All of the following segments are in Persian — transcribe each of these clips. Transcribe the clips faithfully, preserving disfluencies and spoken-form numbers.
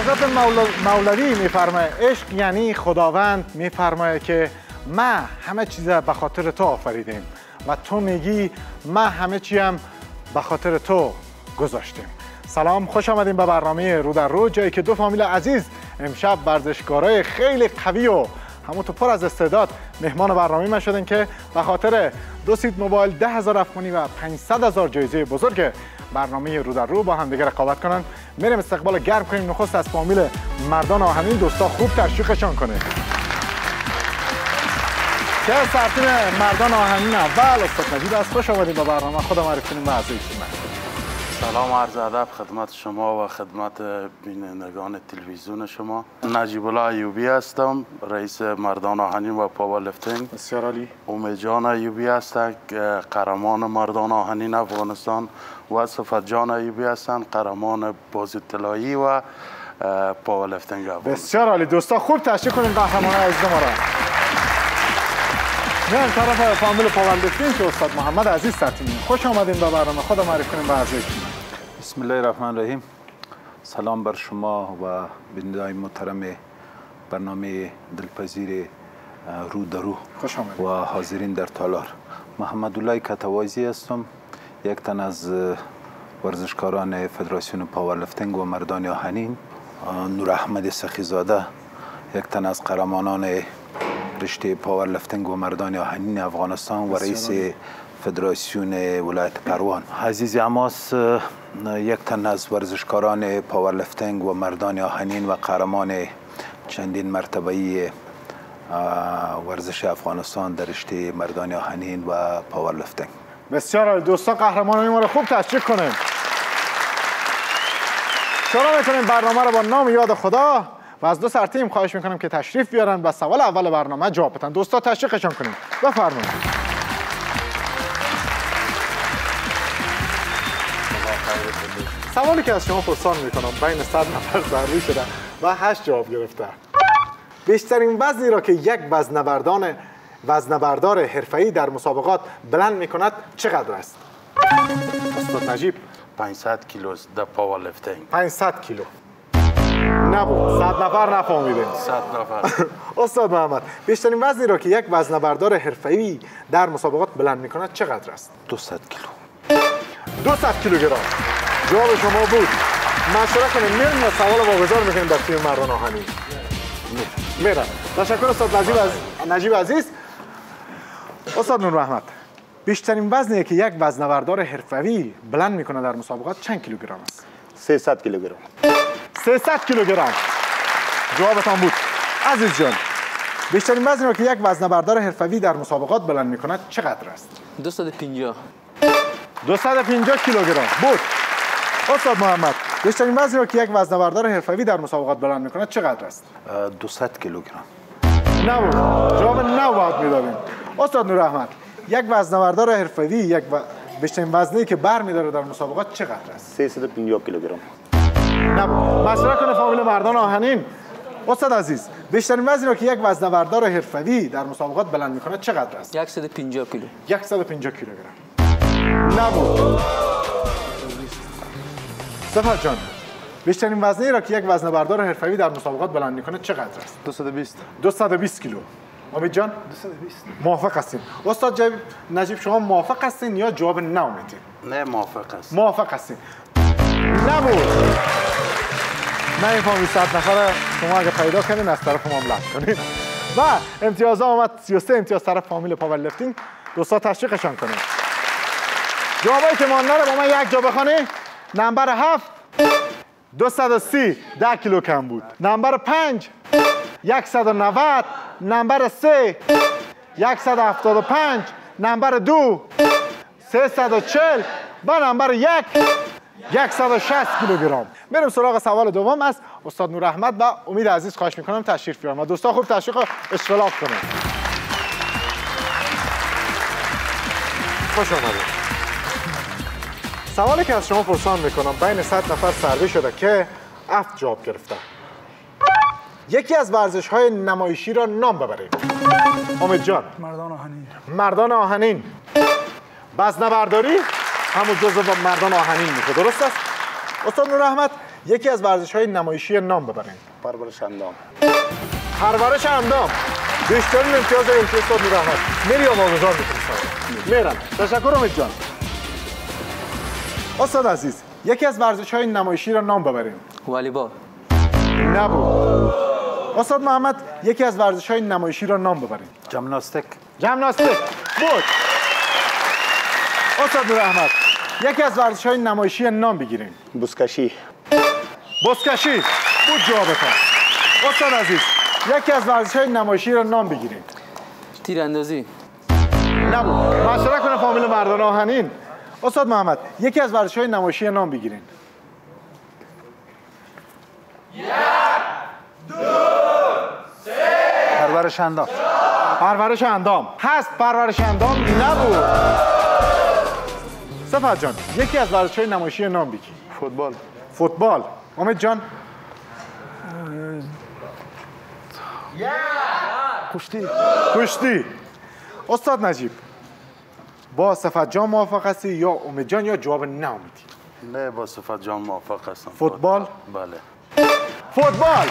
حضرت مولوی میفرماید عشق یعنی خداوند میفرماید که ما همه چیز به خاطر تو آفریدیم و تو میگی ما همه چیم به خاطر تو گذاشتیم. سلام، خوش آمدیم به برنامه رو در رو، جایی که دو فامیل عزیز امشب ورزشکارای خیلی قوی و همونطور پر از استعداد مهمان برنامه ما شدن که به خاطر دو سیت موبایل ده هزار افغانی و پانصد هزار جایزه بزرگ برنامه رو در رو با همدیگه رقابت کنن. میریم استقبال گرم کنیم نخست از فامیل مردان آهنین. دوستا خوب تشویقشان کنید که سرتیم مردان آهنین اول استاد نجیب است. خوش آمدید به برنامه خود معرفی کنیم و عزیز. سلام عرض ادب خدمت شما و خدمت بینندگان تلویزیون شما. نجیب الله یوبی هستم، رئیس مردان آهنین و پاورلیفتینگ. بسیار عالی. امید جان یوبی هستم، قهرمان مردان آهنین افغانستان و صفت جان یوبی هستم، قهرمان بازی طلایی و پاورلیفتینگ افغانستان. بسیار عالی. دوستا خوب تشویق کنید قهرمانان عزیز ما را. من طرف فامیل پاورلیفتینگ که استاد محمد عزیز سرتیمی. خوش آمدین به برنامه خود معرفی کنیم به عزیز. بسم الله الرحمن الرحیم. سلام بر شما و بینندگان محترم برنامه دلپذیر رو در رو. خوش آمدین. و حاضرین در تالار. محمد الله کتوازی هستم، یک تن از ورزشکاران فدراسیون پاورلیفتینگ و مردان آهنین. نور احمد سخیزاده، یک تن از قهرمانان رشته پاورلیفتینگ و مردان آهنین افغانستان و رئیس فدراسیون ولایت پروان. عزیز عماس، یک تن از ورزشکاران پاورلیفتینگ و مردان آهنین و قهرمان چندین مرتبه‌ای ورزش افغانستان در رشته مردان آهنین و پاورلیفتینگ. بسیار عالی. دوستان قهرمانان ما رو خوب تشویق کنیم. شروع می‌کنیم برنامه رو با نام یاد خدا و از دو سر تیم خواهش میکنم که تشریف بیارن و سوال اول برنامه جواب بدن. دوستا تشویقشان کنیم. بفرمایید. سوالی که از شما پرسان میکنم بین صد نفر ضروری شده و هشت جواب گرفته. بیشترین وزنی را که یک وزنبردان وزنبردار حرفه‌ای در مسابقات بلند میکند چقدر است؟ استاد نجیب. پانصد کیلو است در پاورلیفتینگ. پانصد کیلو. نبود. صد نفر نفهمیدیم. صد نفر. استاد محمد، بیشترین وزنی را که یک وزنبردار حرفه‌ای در مسابقات بلند می‌کند چقدر است؟ دویست کیلو. دویست کیلوگرم. جواب شما بود. مشورت کنیم میریم و سوال رو واگذار می‌کنیم در تیم مردان آهنین. میرم. تشکر استاد نجیب از نجیب عزیز. استاد نورمحمد، بیشترین وزنی که یک وزنبردار حرفه‌ای بلند می‌کند در مسابقات چند کیلوگرم است؟ سیصد کیلوگرم. سیصد کیلوگرم. جوابتان بود. عزیز جان، بیشترین وزنی را که یک وزنبردار حرفه‌ای در مسابقات بلند می‌کند چقدر است؟ دویست و پنجاه. دویست و پنجاه کیلوگرم بود. استاد محمد، بیشترین وزنی را که یک وزنبردار حرفه‌ای در مسابقات بلند می‌کند چقدر است؟ دویست کیلوگرم. نه. جواب نه باید می‌دادیم. استاد نور احمد، یک وزنبردار حرفه‌ای یک و... بیشترین وزنی که برمی‌داره در مسابقات چقدر است؟ سیصد و پنجاه کیلوگرم. نبود. مشورت کنه فامیل مردان آهنین. استاد عزیز، بیشترین وزنی را که یک وزنبردار حرفه‌ای در مسابقات بلند می‌کند چقدر است؟ صد و پنجاه کیلو. صد و پنجاه کیلوگرم. نبود. صفت جان، بیشترین وزنی را که یک وزنبردار حرفه‌ای در مسابقات بلند می‌کند چقدر است؟ دویست و بیست. دویست و بیست کیلو. امید جان؟ دویست و بیست. موافق هستین. استاد جای نجیب، شما موافق هستین یا جواب نه میدین؟ نه، موافق هستم. موافق هستین. نبود. من فهمیدم صد نفر شما اگه پیدا کنین از طرف ما ملحق کنین و امتیاز آمد سی و سه امتیاز طرف فامیل پاورلیفتینگ. دوستا تشویقشان کنین. جوابایی که مانده رو با من یک جا بخونی. نمبر هفت دویست و سی ده کیلو کم بود. نمبر پنج صد و نود. نمبر سه صد و هفتاد و پنج. نمبر دو سیصد و چهل و نمبر یک صد و شصت کیلوگرم. بریم سراغ سوال دوم از استاد نور احمد و امید عزیز. خواهش میکنم تشریف بیارم و دوستا خوب تشویق و اشتغال کنیم. خوش آمدید. سوالی که از شما پرسان میکنم بین صد نفر سروی شده که هفت جواب گرفتن. یکی از ورزش های نمایشی را نام ببرید. امید جان. مردان آهنین. مردان آهنین. وزنه‌برداری همون جزو با مردان آهنین میشه، درست است؟ استاد نور احمد، یکی از ورزش‌های نمایشی نام ببرید. پرورش اندام. پرورش اندام. بیشترین امتیاز امروز استاد نور احمد. میریم آموزش می‌کنیم. میرم. تشکر امید جان. استاد عزیز، یکی از ورزش‌های نمایشی را نام ببرید. والیبال. نبود. استاد محمد، یکی از ورزش‌های نمایشی را نام ببرید. ژیمناستیک. ژیمناستیک. بود. استاد نور احمد، یکی از ورزش‌های نمایشی نام بگیریم. بوسکشی. بوسکشی بود جوابتان. استاد عزیز، یکی از ورزش‌های نمایشی را نام بگیریم. تیراندازی. نبود. معاشره کنه فامیل مردان آهنین. استاد محمد، یکی از ورزش‌های نمایشی نام بگیریم. یک دو سه. پرورش اندام. پرورش اندام. هست پرورش اندام نبود. صفت جان، یکی از ورزش‌های نمایشی نام بگی. فوتبال. فوتبال. امید جان. کشتی. کشتی. استاد نجیب، با صفت جان موافق هستی یا امید جان یا جواب نه امیدی؟ نه، با صفت جان موافق هستم. فوتبال؟ بله. فوتبال.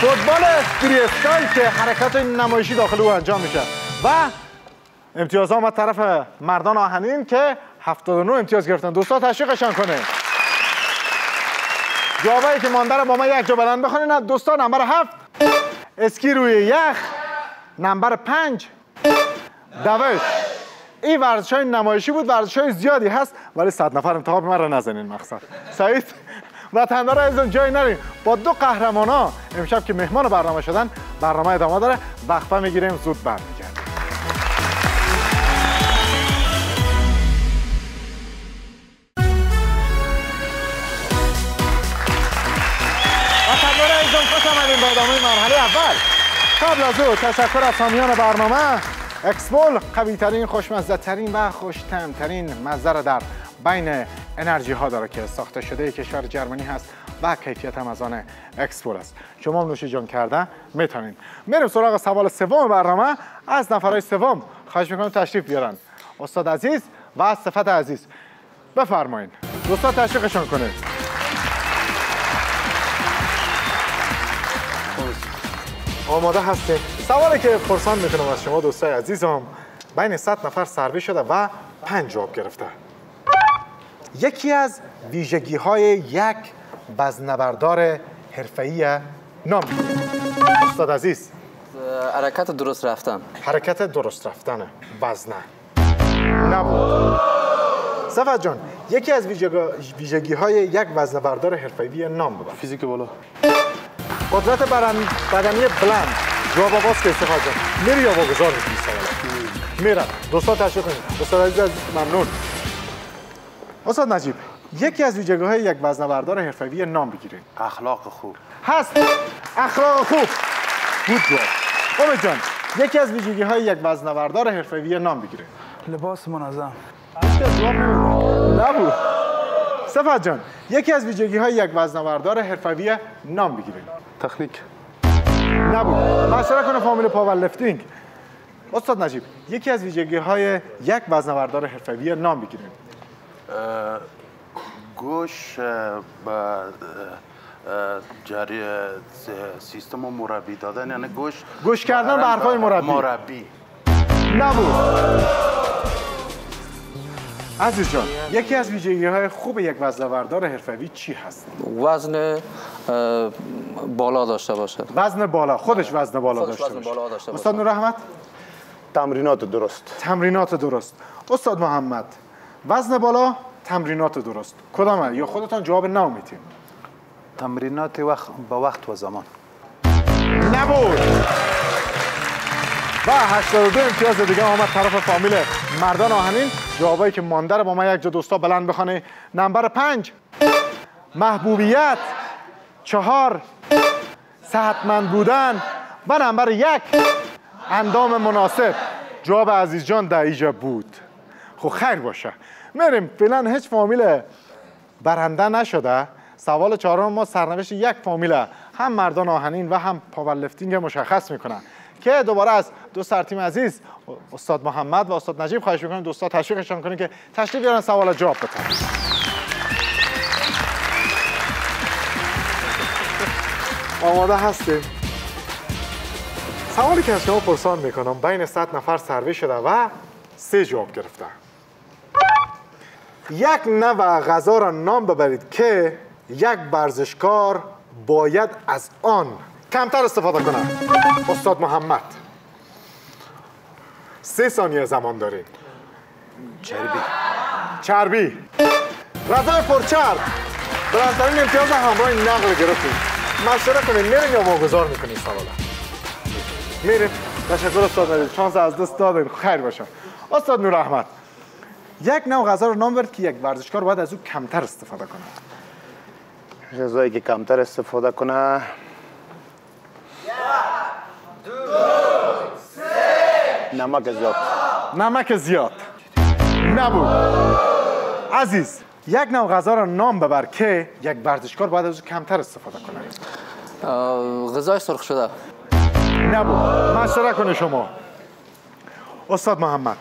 فوتبال استری استایل که حرکات نمایشی داخل او انجام میشه و امتیاز آمد طرف مردان آهنین که هفتاد و نه امتیاز گرفتن. دوستان تشویقشان کنه. جوابایی که مانده رو با ما یک جا بلند بخونین. دوستان نمبر هفت اسکی روی یخ، نمبر پنج دوش. این ورزش‌های نمایشی بود. ورزش‌های زیادی هست ولی صد نفر انتخاب من رو نزنین مقصد. سعید وطن‌دار عزیزان جای نرین. با دو قهرمانا امشب که مهمان برنامه شدن برنامه ادامه داره. وقفه میگیریم زود برمیگردیم. با ادامه مرحله اول. قبل از او تشکر از حامیان برنامه. اکسپول قوی‌ترین، خوشمزه‌ترین و خوش‌طعم‌ترین مزه را در بین انرژی ها داره که ساخته شده کشور جرمنی هست و کیفیت هم از آن اکسپول است. شما هم نوش جان کرده میتونین. میریم سراغ سوال سوم برنامه. از نفرای سوم خواهش میکنم تشریف بیارن. استاد عزیز و صفت عزیز بفرمایین. دوستان تشویقشان کنید. آماده هسته. سوالی که پرسان میکنم از شما دوستای عزیزم، بین صد نفر سروی شده و پنج جواب گرفته. یکی از ویژگی های یک وزنه‌بردار حرفه‌ای نام استاد عزیز. حرکت درست رفتن. حرکت درست رفتن وزنه. نبود. صفت جان، یکی از ویژگی های یک وزنه‌بردار حرفه‌ای نام ببر. فیزیک بالا. قدرت بدنی بلند. جواب آواز که استفاده جان میری یا واگذار میکنی سوالا میرم. دوستان تشویق کنید. استاد عزیز از ممنون. استاد نجیب، یکی از ویژگی های یک وزنه‌بردار حرفه‌ای نام بگیرید. اخلاق خوب. هست اخلاق خوب بود جواب. امید جان، یکی از ویژگی های یک وزنه‌بردار حرفه‌ای نام بگیرید. لباس منظم. هیچ جواب نبود. صفت جان، یکی از ویژگی های یک وزنه‌بردار حرفه‌ای نام بگیرید. تکنیک. نبود. معاشره کنه فامیل پاورلیفتینگ. استاد نجیب، یکی از ویژگی های یک وزنه‌بردار حرفه‌ای نام بگیرید. گوش با جاری سیستم مربی دادن، یعنی گوش گوش کردن به حرفای مربی. مربی. نبود. عزیز جان، یکی از ویژگی های خوب یک وزنه‌بردار حرفه‌ای چی هست؟ وزن بالا داشته باشد. وزن بالا. خودش وزن بالا خودش داشته, داشته باشه. استاد نور احمد، تمرینات درست. تمرینات درست. استاد محمد، وزن بالا، تمرینات درست. کدام یا خودتان جواب نمیدیم؟ تمرینات وقت با وقت و زمان. نبود. و هشتاد و دو امتیاز دیگه آمد طرف فامیل مردان آهنین. جوابایی که مانده رو با من یک جا دوستا بلند بخونه. نمبر پنج محبوبیت، چهار صحتمند بودن و نمبر یک اندام مناسب. جواب عزیز جان در ایجا بود. خب خیر باشه. میریم. فعلا هیچ فامیل برنده نشده. سوال چهارم ما سرنوشت یک فامیله. هم مردان آهنین و هم پاورلیفتینگ مشخص میکنن که دوباره از دو سرتیم عزیز استاد محمد و استاد نجیب خواهش میکنیم دوستان تشویقشان کنیم که تشریف بیارن سوال جواب بتن. آماده هستیم. سوالی که از شما پرسان میکنم، بین صد نفر سروی شده و سه جواب گرفته. یک نوع غذا را نام ببرید که یک ورزشکار باید از آن کمتر استفاده کند. استاد محمد، سه ثانیه زمان دارید. چربی. چربی. غذای پرچرب. برندترین امتیاز همراه نقل گرفتید. مشوره کنید میریم یا واگذار میکنید سوالا؟ میریم. تشکر استاد نجیب، شانس از دست دادین. خیر باشه. استاد نور احمد، یک نوع غذا رو نام برد که یک ورزشکار باید از او کمتر استفاده کنه. غذایی که کمتر استفاده کنه. یک، دو، سه. نمک زیاد. نمک زیاد. نبود. عزیز، یک نوع غذا رو نام ببر که یک ورزشکار باید از او کمتر استفاده کنه. غذای سرخ شده. نبود. مشوره کنه شما. استاد محمد،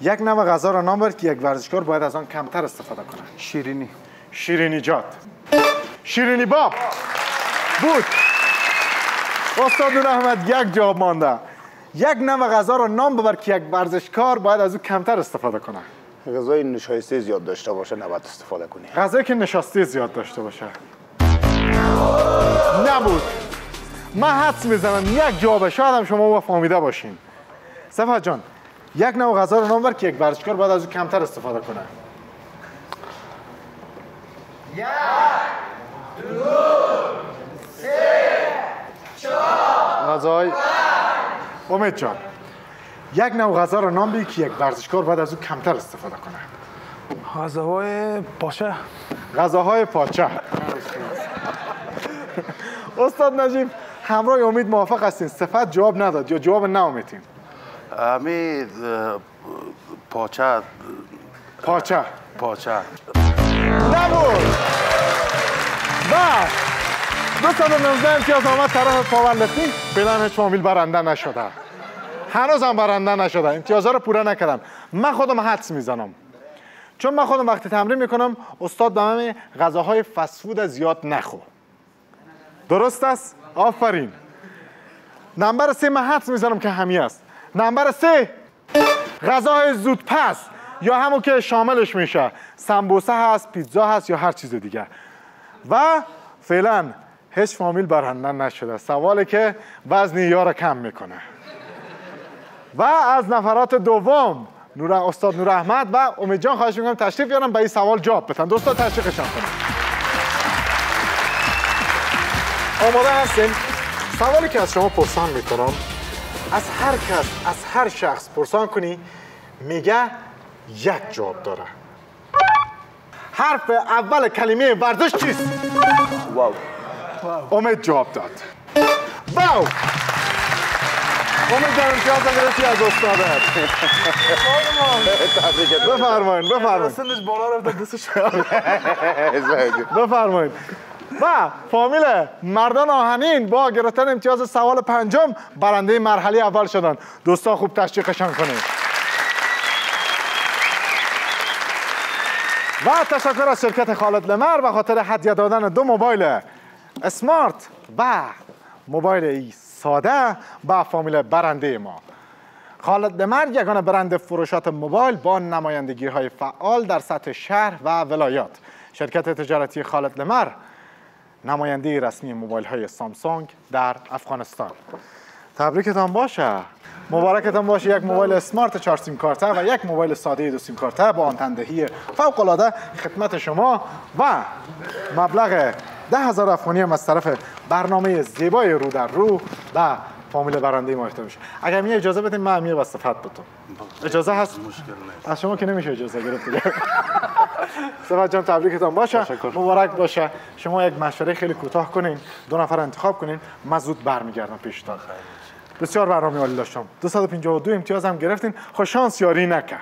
یک نوع غذا را نام برد که یک ورزشکار باید از آن کمتر استفاده کنه. شیرینی. شیرینی جات. شیرینی باب بود. استاد نور احمد یک جواب مانده. یک نوع غذا را نام ببر که یک ورزشکار باید از او کمتر استفاده کنه. غذای نشایسته زیاد داشته باشه نباید استفاده کنی. غذایی که نشاسته زیاد داشته باشه. نبود. من حدس میزنم یک جواب، شاید هم شما فهمیده باشین. صفت جان، یک نوع غذا رو نام بر که یک ورزشکار باید از او کمتر استفاده کنه. یک، دو، سه، چهار، غذای امید جان، یک نوع غذا رو نام بگی که یک ورزشکار باید از او کمتر استفاده کنه. غذاهای پاچه. غذاهای پاچه. استاد نجیب، همراه امید موافق هستین. صفت جواب نداد یا جواب ناامیدین؟ امید پاچه. پاچه. پاچه. نبود. بس دو صد و نوزده امتیاز آمد طرف پاورلیفتینگ. فعلا هیچ فامیل برنده نشده، هنوز هم برنده نشده، امتیازها رو پوره نکردم. من خودم حدس میزنم، چون من خودم وقتی تمرین میکنم استاد به من غذاهای فسفود زیاد نخو. درست است؟ آفرین. نمبر سه من حدس میزنم که همی است. نمبر سه، غذاهای زود پس یا همون که شاملش میشه سمبوسه هست، پیتزا هست یا هر چیز دیگه. و فعلا هیچ فامیل برنده نشده. سوالی که وزن یارو کم میکنه. و از نفرات دوم نور، استاد نور احمد و امید جان خواهش میکنم تشریف بیارن به این سوال جواب بدن. دوستا تشویقش کنید. آماده هستین؟ سوالی که از شما پرسان میکنم، از هر کس، از هر شخص پرسان کنی میگه یک جواب داره. حرف اول کلمه ورزش چیست؟ واو. امید جواب داد. واو. امید جان امتیاز گرفتی از استادت. بفرمایین، بفرمایین. سنش بالا رفت دستش. بفرمایین. و فامیل مردان آهنین با گرفتن امتیاز سوال پنجم برنده مرحله اول شدن. دوستان خوب تشویقشان کنید. و تشکر از شرکت خالد لمر به خاطر هدیه دادن دو موبایل اسمارت و موبایل ساده به فامیل برنده ما. خالد لمر یگانه برند فروشات موبایل با نمایندگی های فعال در سطح شهر و ولایات. شرکت تجارتی خالد لمر نماینده رسمی موبایل های سامسونگ در افغانستان. تبریکتان باشه، مبارکتان باشه. یک موبایل اسمارت چهار سیم کارته و یک موبایل ساده دو سیم کارته با آنتندهی فوق العاده خدمت شما و مبلغ ده هزار افغانی هم از طرف برنامه زیبای رو در رو و فامیل برنده ما اهدا میشه. اگر می اجازه بدین من میام واسه صفت بتون. اجازه هست؟ مشکل نیست. از شما که نمیشه اجازه گرفت. صفت جان تبریکتان باشه. مبارک باشه. شما یک مشوره خیلی کوتاه کنین، دو نفر انتخاب کنین، من زود برمیگردم پیشتان. بسیار برنامه عالی داشتم. دو صد و پنجاه و دو امتیاز هم گرفتین. خوش شانس یاری نکه.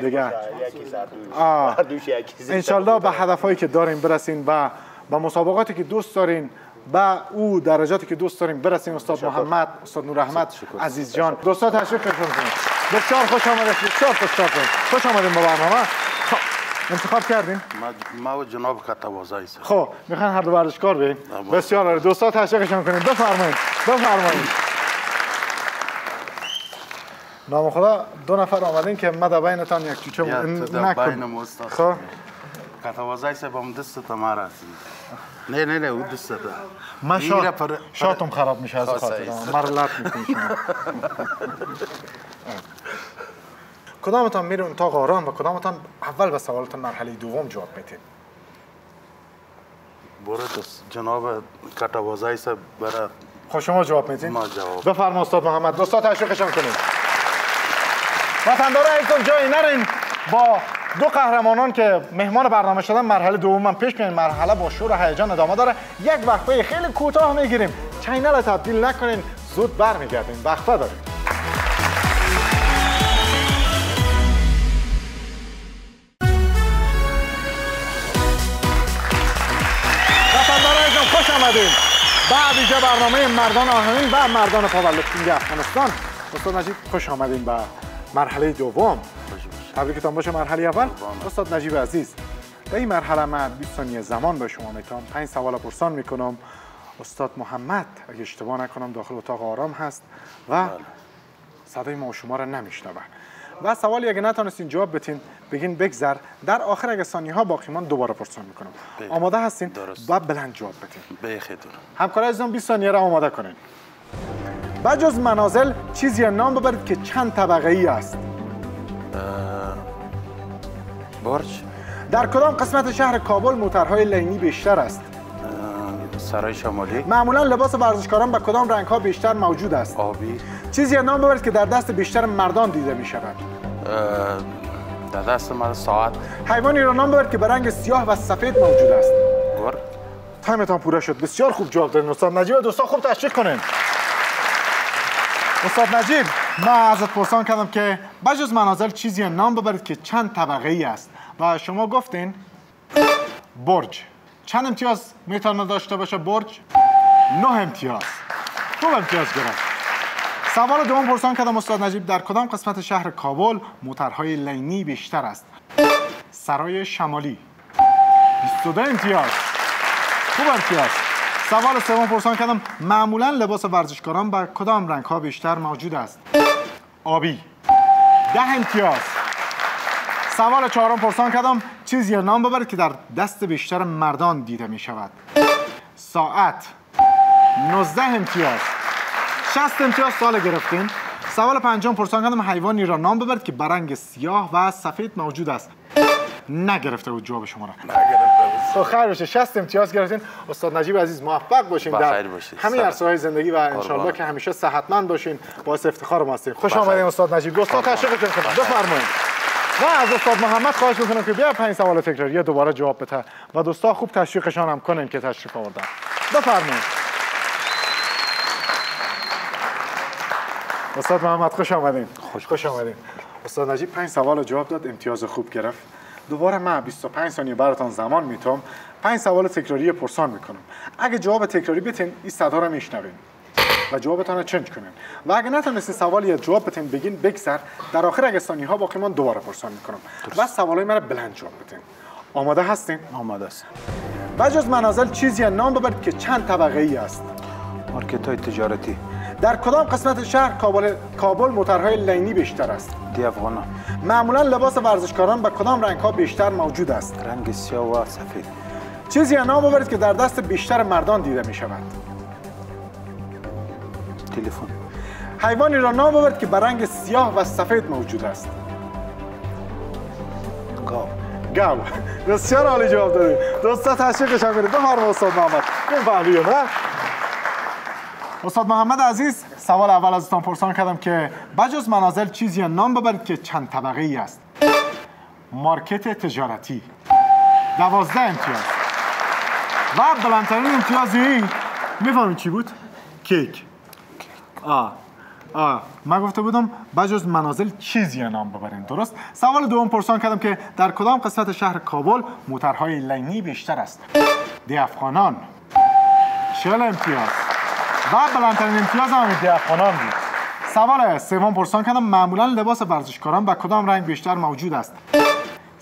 دیگه یکی صد دوش یکی. ان شاء الله به هدفایی که دارین برسین و به مسابقاتی که دوست دارین با او درجاتی که دوست داریم برسیم. استاد شکر. محمد، استاد نور احمد، عزیز جان، دوستا تشویق کنید. بسیار خوش آمدید، بسیار خوش آمدید، خوش آمدید به برنامه. انتخاب کردیم؟ ما و جناب کتابازایی سر. خب میخوان هر دو ورزشکار بریم. بسیار عالی. دوستا تشویقشان کنید. بفرمایید. بفرمایید. نام خدا دو نفر آمدین که ما در بینتان یک چیچه نکنیم. خب کتابازایی سر با دست تمار هستیم. نه نه نه او دست تا. من شاتم خراب میشه از خاطر. مرلت میکنیم. کدامتان میریم تا آرام و کدامتان اول به سوالتان مرحله دوم جواب میتین؟ برای جناب کتابازایی سب برای خب شما جواب میتین؟ ما جواب بفرما استاد محمد. دوستا تشویقشان کنیم. وطندارا هیچ جایی نرین. با دو قهرمانان که مهمان برنامه شدن مرحله دوم من پیش میریم. مرحله با شور و هیجان ادامه داره. یک وقفه خیلی کوتاه میگیریم. چینل تبدیل نکنین، زود برمیگردیم. وقفه داریم. بعد اینجا برنامه مردان آهنین و مردان پاورلیفتینگ افغانستان. استاد نجیب خوش آمدین به مرحله دوم. تبریکتان باشه. مرحله اول استاد نجیب عزیز، در این مرحله من بیست ثانیه زمان به شما میتونم. پنج سوال پرسان میکنم. استاد محمد اگه اشتباه نکنم داخل اتاق آرام هست و صدای ما و شما را نمیشنوه و سوالی اگه نتونستین جواب بدین بگین بگذر. در آخر اگه ثانیه ها باقی مان دوباره پرسان میکنم. آماده هستین؟ درست. و بلند جواب بدین. بخیتون همکارای عزیزم بیست ثانیه را آماده کنین. بجز منازل چیزی یا نام ببرید که چند طبقه ای است. برج. در کدام قسمت شهر کابل موترهای لینی بیشتر است؟ سرای شمالی. معمولا لباس ورزشکاران با کدام رنگ ها بیشتر موجود است؟ آبی. چیزی نام ببرید که در دست بیشتر مردان دیده می شود. در دست مرد ساعت. حیوانی را نام ببرید که به رنگ سیاه و سفید موجود است. گرگ. تایمتان پوره شد. بسیار خوب جواب دادین استاد نجیب. دوستان خوب تشویق کنین. استاد نجیب ما ازت پرسان کردم که بجز منازل چیزی نام ببرید که چند طبقه ای است و شما گفتین برج. چند امتیاز میتونه داشته باشه برج؟ نه امتیاز. خوب امتیاز گرفت. سوال دوم پرسان کردم استاد نجیب در کدام قسمت شهر کابل موترهای لینی بیشتر است؟ سرای شمالی. بیست و دو امتیاز. خوب امتیاز. سوال سوم پرسان کردم معمولا لباس ورزشکاران با کدام رنگ ها بیشتر موجود است؟ آبی. ده امتیاز. سوال چهارم پرسان کردم چیزی نام ببرید که در دست بیشتر مردان دیده می شود. ساعت. نوزده امتیاز. شصت امتیاز سال گرفتیم. سوال پنجم پرسان کردم حیوانی را نام ببرید که به رنگ سیاه و سفید موجود است. نگرفته بود جواب شما را. نگرفته بود. خیر باشه. شصت امتیاز گرفتین. استاد نجیب عزیز موفق باشین در همین عرصه های زندگی و انشالله که همیشه صحتمند باشین. باعث افتخار ما هستین. خوش آمدین استاد نجیب. دوستان تشکر کنم. بفرمایید. و از استاد محمد خواهش میکنم که بیا پنج سوال تکراریه دوباره جواب بده و دوستا خوب تشویقشان هم کنین که تشویق آوردن. بفرمایید. استاد محمد خوش آمدین. خوش خوش آمدین. استاد نجیب پنج سوال جواب داد، امتیاز خوب گرفت. دوباره من بیست و پنج ثانیه براتون زمان میتونم. پنج سوال تکراری پرسان میکنم. اگه جواب تکراری بدین این صدا رو میشنوین و جوابتان رو چنج کنین و اگه نتونستین سوال یا جواب بتین بگین بگذر. در آخر اگه ثانیه ها باقی من دوباره پرسان میکنم و سوالای من رو بلند جواب بتین. آماده هستین؟ آماده هستم. بجز منازل چیزی نام ببرید که چند طبقه ای است؟ مارکت های تجارتی. در کدام قسمت شهر کابل کابل موترهای لینی بیشتر است؟ دی افغانا. معمولا لباس ورزشکاران با کدام رنگ ها بیشتر موجود است؟ رنگ سیاه و سفید. چیزی نام ببرید که در دست بیشتر مردان دیده می شود. تلفن. حیوانی را نام ببرید که به رنگ سیاه و سفید موجود است. گاو. گاو. بسیار عالی جواب دادید. دوستا تشویقشان کنید. بفرمایید استاد محمد. بفرمایید. استاد محمد عزیز سوال اول ازتان پرسان کردم که بجز منازل چیزی نام ببرید که چند طبقه ای است. مارکت تجارتی. دوازده امتیاز. و بلندترین امتیازی میفهمید چی بود؟ کیک. آ آ من گفته بودم بجز منازل چیزی نام ببرین. درست. سوال دوم پرسان کردم که در کدام قسمت شهر کابل موترهای لینی بیشتر است؟ دی افغانان. چهل امتیاز. و بلندترین امتیاز هم دی افغانان بود. سوال سوم پرسان کردم معمولا لباس ورزشکاران با کدام رنگ بیشتر موجود است؟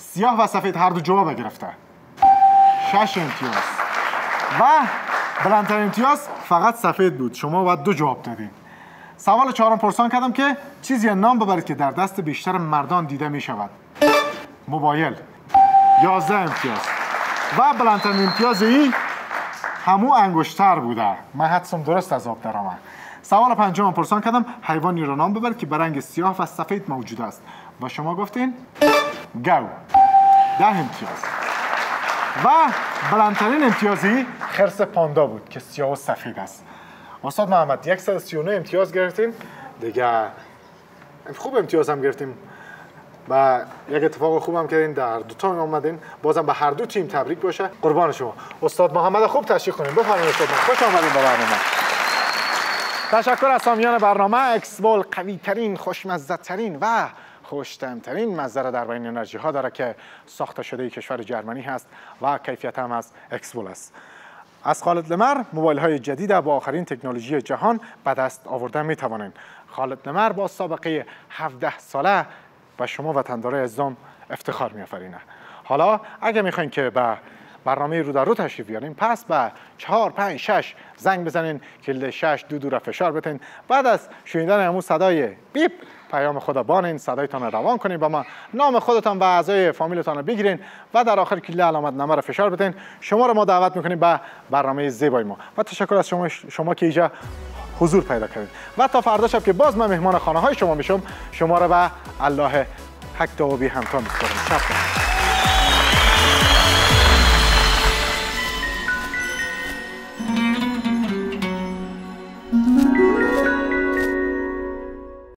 سیاه و سفید هر دو جواب گرفته. شش امتیاز و بلندتر امتیاز فقط سفید بود. شما باید دو جواب دادین. سوال چهارم پرسان کردم که چیزی نام ببرید که در دست بیشتر مردان دیده می شود. موبایل. یازده امتیاز و بلندتر امتیاز ای همو انگشتر بوده. من حدسم درست از آب در آمد. سوال پنجم پرسان کردم حیوانی را نام ببر که به رنگ سیاه و سفید موجود است و شما گفتین گاو. ده امتیاز و بلندترین امتیازی خرس پاندا بود که سیاه و سفید است. استاد محمد یک سال سی و نه امتیاز گرفتیم دیگه. خوب امتیاز هم گرفتیم و یک اتفاق خوب هم کردین، در دو تا اومدین. بازم به هر دو تیم تبریک باشه. قربان شما استاد محمد. خوب تشریح کنیم. بفرمایید استاد محمد. خوش آمدید به برنامه. تشکر از سامیان برنامه. اکسپول قوی ترین، خوشمزه ترین و خوشتم ترین مزه در بین انرژی ها داره که ساخته شده کشور جرمنی هست و کیفیت هم از اکسپول است. از خالد لمر موبایل های جدید با آخرین تکنولوژی جهان به دست آوردن می توانید. خالد لمر با سابقه هفده ساله و شما وطنداره عزام افتخار می آفرینه. حالا اگه میخواین که به برنامه رو در رو تشریف بیارین پس به چهار پنج شش زنگ بزنین کلید شش دو دو را فشار بدین. بعد از شنیدن همون صدای بیپ پیام خدا بانین، صدایتان را روان کنین با ما، نام خودتان و اعضای فامیلتان را بگیرین و در آخر کلید علامت نمره فشار بدین. شما را ما دعوت میکنیم به برنامه زیبای ما و تشکر از شما شما که اینجا حضور پیدا کردین و تا فردا شب که باز من مهمان خانه های شما میشم شما را به الله حق و بی همتا میسپارم. شب بخیر.